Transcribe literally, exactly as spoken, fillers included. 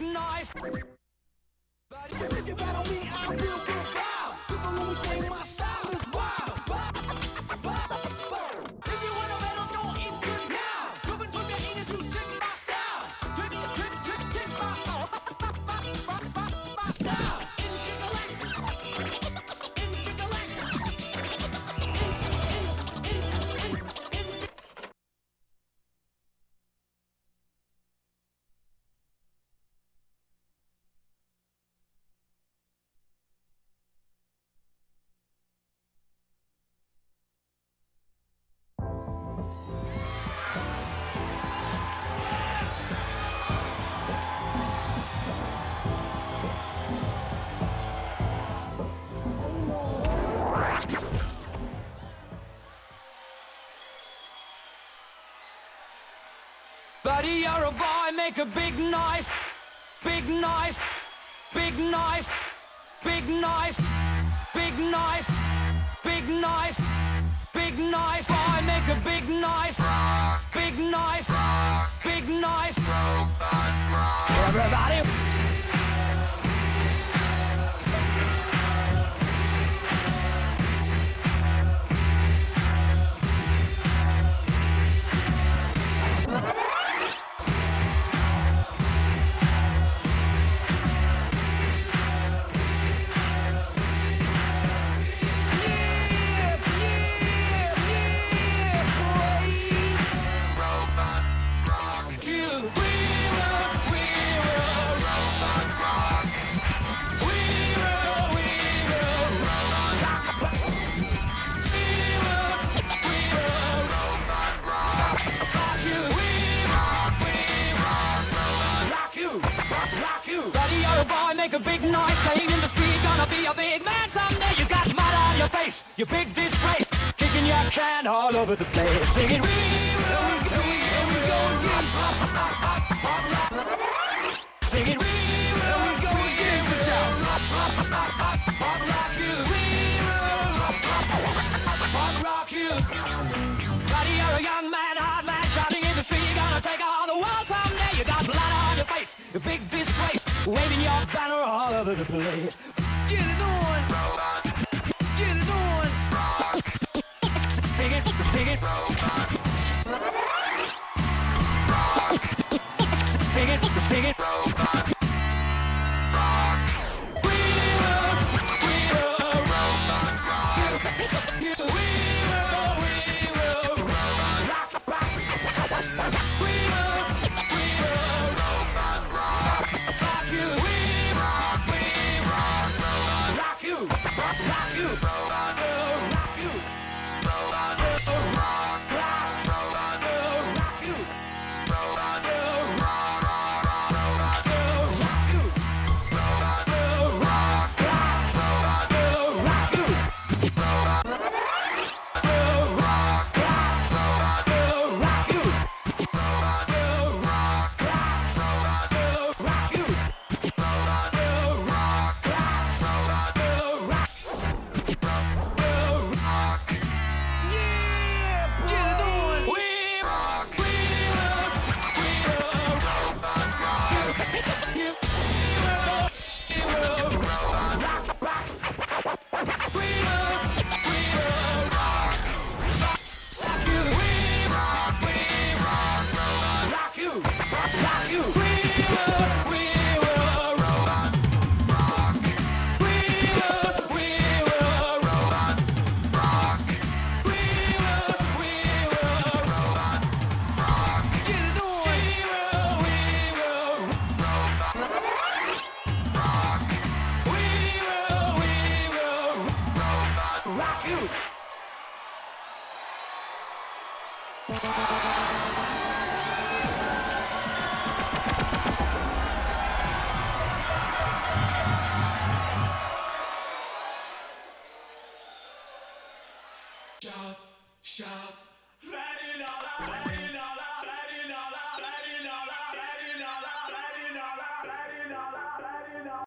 recognize. But if you battle me, I will go down. People always say my style is wild. If you wanna battle, go into now. Come and put your hands to check my sound. Check, check, check, check my sound. Into the lake. Into the lake. Into, into, into, into. Buddy, you're a boy, make a big noise. Big noise. Big noise. Big noise. Big noise. Big noise. Big noise. Boy, make a big noise. Big noise. Big noise. Everybody. Make a big noise, playing in the street, gonna be a big man someday. You got mud on your face, you big disgrace, kicking your can all over the place, singing. We will, we will, we will rock, rock, rock. Singing. We will, we will, we will rock you. We will rock you. Buddy, you're a young man, hard man, shouting in the street, gonna take on the world someday. You got blood on your face, you big disgrace. Waving your banner all over the place. Get it on! Robot. Get it on! Rock! Sing it, sing it! Robot! Rock! Sing it, sing it! Robot! Rock! We will, we will! Robot rock! We will, we will! Robot rock! Rock! We will, we will! Robot rock! We rock, we rock, robot. Rock you, rock, rock you, robot, oh, rock you, robot, oh, rock, rock, robot, oh, rock you, robot, oh, rock, rock, robot, oh, rock you, robot, oh, rock, rock, robot, oh, rock you, robot, oh, rock, rock, robot, oh, rock you, robot, oh, rock, rock, robot, oh, rock you. Shout, shout, let it all out, let it all out, let it all out, let it all out, let it all out, let it all out, let it all out, let it all out.